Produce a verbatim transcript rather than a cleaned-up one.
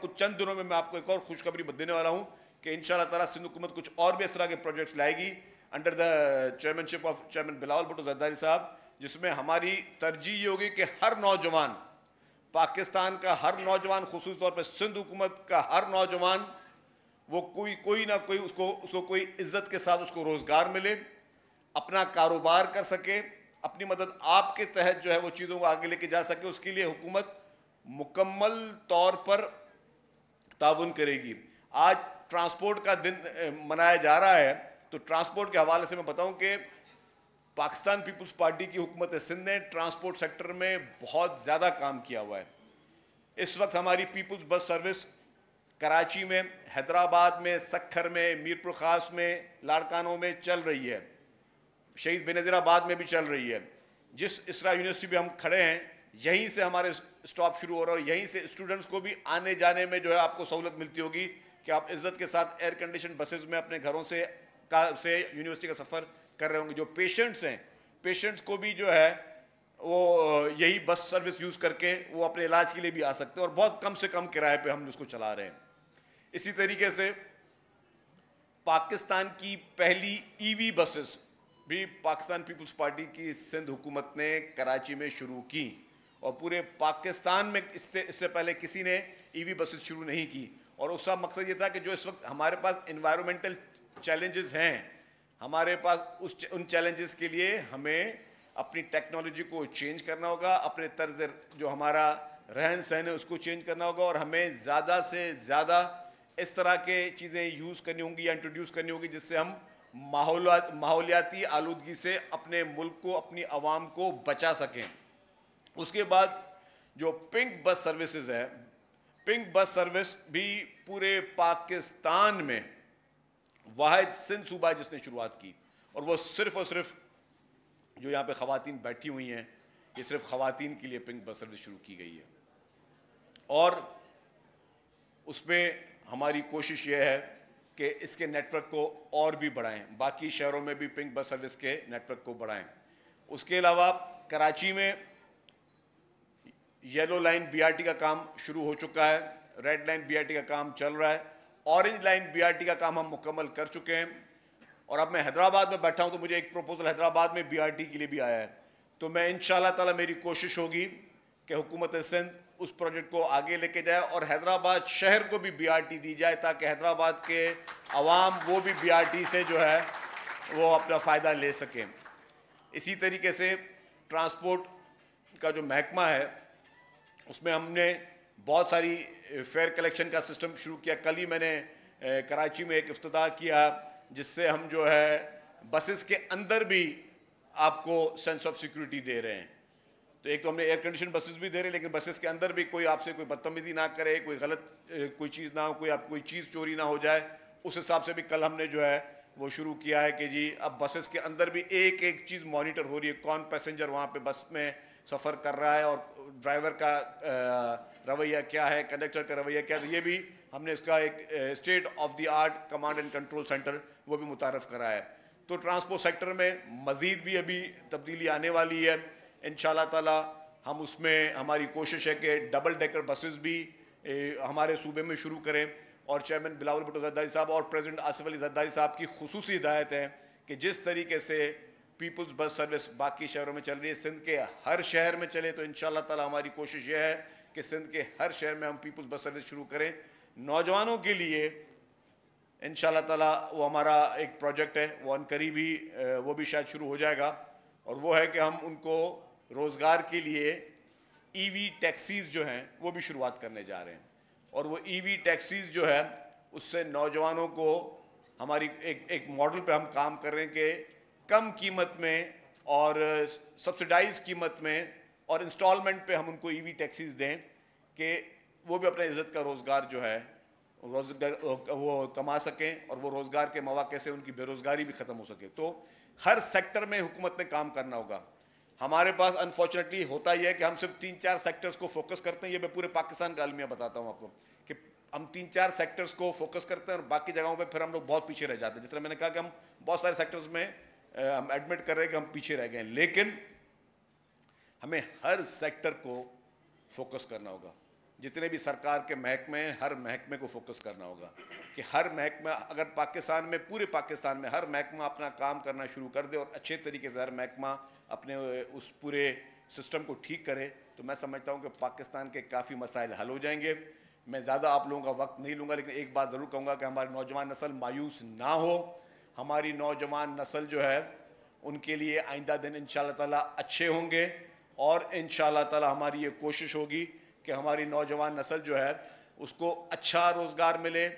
कुछ चंद दिनों में मैं आपको एक और खुशखबरी देने वाला हूं कि इंशाल्लाह ताला सिंध हुकूमत कुछ और भी इस तरह के प्रोजेक्ट्स लाएगी under the chairmanship of chairman Bilawal Bhutto Zardari साहब, जिसमें हमारी तरजीह ये होगी कि हर नौजवान, पाकिस्तान का हर नौजवान, खुसूसी तौर पर सिंध हुकूमत का हर नौजवान, वो कोई कोई ना कोई उसको उसको कोई इज्जत के साथ उसको रोज़गार मिले, अपना कारोबार कर सके, अपनी मदद आपके तहत जो है वो चीज़ों को आगे लेके जा सके। उसके लिए हुकूमत मुकम्मल तौर पर ताउन करेगी। आज ट्रांसपोर्ट का दिन मनाया जा रहा है, तो ट्रांसपोर्ट के हवाले से मैं बताऊं कि पाकिस्तान पीपल्स पार्टी की हुकूमत सिंध ने ट्रांसपोर्ट सेक्टर में बहुत ज़्यादा काम किया हुआ है। इस वक्त हमारी पीपल्स बस सर्विस कराची में, हैदराबाद में, सक्खर में, मीरपुर ख़ास में, लाड़कानों में चल रही है, शहीद बेनज़ीराबाद में भी चल रही है। जिस इसरा यूनिवर्सिटी में हम खड़े हैं, यहीं से हमारे स्टॉप शुरू हो रहा है और यहीं से स्टूडेंट्स को भी आने जाने में जो है आपको सहूलत मिलती होगी कि आप इज्जत के साथ एयर कंडीशन बसेस में अपने घरों से का से यूनिवर्सिटी का सफ़र कर रहे होंगे। जो पेशेंट्स हैं, पेशेंट्स को भी जो है वो यही बस सर्विस यूज़ करके वो अपने इलाज के लिए भी आ सकते हैं और बहुत कम से कम किराए पर हम उसको चला रहे हैं। इसी तरीके से पाकिस्तान की पहली ई वी बसेस भी पाकिस्तान पीपल्स पार्टी की सिंध हुकूमत ने कराची में शुरू की और पूरे पाकिस्तान में इससे इससे पहले किसी ने ईवी बसेस शुरू नहीं की। और उसका मकसद ये था कि जो इस वक्त हमारे पास इन्वायरमेंटल चैलेंजेस हैं, हमारे पास उस उन चैलेंजेस के लिए हमें अपनी टेक्नोलॉजी को चेंज करना होगा, अपने तर्ज जो हमारा रहन सहन है उसको चेंज करना होगा और हमें ज़्यादा से ज़्यादा इस तरह के चीज़ें यूज़ करनी होंगी या इंट्रोड्यूस करनी होगी जिससे हम माहौल माहौलियाती आलूदगी से अपने मुल्क को, अपनी आवाम को बचा सकें। उसके बाद जो पिंक बस सर्विसेज है, पिंक बस सर्विस भी पूरे पाकिस्तान में वाहिद सिंध सूबा है जिसने शुरुआत की और वो सिर्फ और सिर्फ जो यहाँ पे ख़वातीन बैठी हुई हैं, ये सिर्फ ख़वातीन के लिए पिंक बस सर्विस शुरू की गई है। और उसमें हमारी कोशिश ये है कि इसके नेटवर्क को और भी बढ़ाएं, बाकी शहरों में भी पिंक बस सर्विस के नेटवर्क को बढ़ाएं। उसके अलावा कराची में येलो लाइन बीआरटी का काम शुरू हो चुका है, रेड लाइन बीआरटी का काम चल रहा है, ऑरेंज लाइन बीआरटी का काम हम मुकम्मल कर चुके हैं। और अब मैं हैदराबाद में बैठा हूं तो मुझे एक प्रपोजल हैदराबाद में बीआरटी के लिए भी आया है, तो मैं इंशाल्लाह ताला मेरी कोशिश होगी कि हुकूमत सिंध उस प्रोजेक्ट को आगे लेके जाए और हैदराबाद शहर को भी बीआरटी दी जाए ताकि हैदराबाद के आवाम वो भी बीआरटी से जो है वो अपना फ़ायदा ले सकें। इसी तरीके से ट्रांसपोर्ट का जो महकमा है उसमें हमने बहुत सारी फेयर कलेक्शन का सिस्टम शुरू किया। कल ही मैंने कराची में एक इफ्तिताह किया जिससे हम जो है बसेस के अंदर भी आपको सेंस ऑफ सिक्योरिटी दे रहे हैं। तो एक तो हमने एयर कंडीशन बसेस भी दे रहे हैं, लेकिन बसेस के अंदर भी कोई आपसे कोई बदतमीजी ना करे, कोई गलत कोई चीज़ ना हो, कोई आप कोई चीज़ चोरी ना हो जाए, उस हिसाब से भी कल हमने जो है वो शुरू किया है कि जी अब बसेस के अंदर भी एक एक चीज़ मॉनिटर हो रही है, कौन पैसेंजर वहाँ पर बस में सफ़र कर रहा है और ड्राइवर का रवैया क्या है, कंडक्टर का रवैया क्या है। तो ये भी हमने इसका एक state of the art command and control centre वो भी मुतारफ़ करा है। तो ट्रांसपोर्ट सेक्टर में मज़ीद भी अभी तब्दीली आने वाली है इंशाल्लाह ताला। हम उसमें हमारी कोशिश है कि डबल डेकर बसेस भी हमारे सूबे में शुरू करें और चेयरमैन बिलावल भुट्टो जरदारी साहब और प्रेसिडेंट आसिफ अली जरदारी साहब की खुसूसी हिदायत है कि जिस तरीके से पीपल्स बस सर्विस बाकी शहरों में चल रही है, सिंध के हर शहर में चले। तो इंशाल्लाह ताला हमारी कोशिश यह है कि सिंध के हर शहर में हम पीपल्स बस सर्विस शुरू करें। नौजवानों के लिए इंशाल्लाह ताला वो हमारा एक प्रोजेक्ट है, वो अन करीब ही वो भी शायद शुरू हो जाएगा और वो है कि हम उनको रोज़गार के लिए ईवी टैक्सीज़ जो हैं वो भी शुरुआत करने जा रहे हैं और वो ईवी टैक्सीज़ जो है उससे नौजवानों को हमारी एक एक मॉडल पर हम काम कर रहे हैं कि कम कीमत में और सब्सिडाइज कीमत में और इंस्टॉलमेंट पे हम उनको ईवी टैक्सीज दें कि वो भी अपने इज्जत का रोज़गार जो है रोजगार वो कमा सकें और वो रोज़गार के मौके से उनकी बेरोज़गारी भी ख़त्म हो सके। तो हर सेक्टर में हुकूमत ने काम करना होगा। हमारे पास अनफॉर्चुनेटली होता यह है कि हम सिर्फ तीन चार सेक्टर्स को फोकस करते हैं। ये मैं पूरे पाकिस्तान का अलमिया बताता हूँ आपको कि हम तीन चार सेक्टर्स को फोकस करते हैं और बाकी जगहों पर फिर हम लोग बहुत पीछे रह जाते हैं। जिस तरह मैंने कहा कि हम बहुत सारे सेक्टर्स में हम एडमिट कर रहे हैं कि हम पीछे रह गए हैं, लेकिन हमें हर सेक्टर को फोकस करना होगा। जितने भी सरकार के महकमे हैं, हर महकमे को फोकस करना होगा कि हर महकमा, अगर पाकिस्तान में, पूरे पाकिस्तान में हर महकमा अपना काम करना शुरू कर दे और अच्छे तरीके से हर महकमा अपने उस पूरे सिस्टम को ठीक करे, तो मैं समझता हूँ कि पाकिस्तान के काफ़ी मसाइल हल हो जाएंगे। मैं ज़्यादा आप लोगों का वक्त नहीं लूँगा, लेकिन एक बात ज़रूर कहूँगा कि हमारी नौजवान नस्ल मायूस ना हो। हमारी नौजवान नस्ल जो है, उनके लिए आइंदा दिन इंशाल्लाह ताला अच्छे होंगे और इंशाल्लाह ताला हमारी ये कोशिश होगी कि हमारी नौजवान नस्ल जो है उसको अच्छा रोज़गार मिले।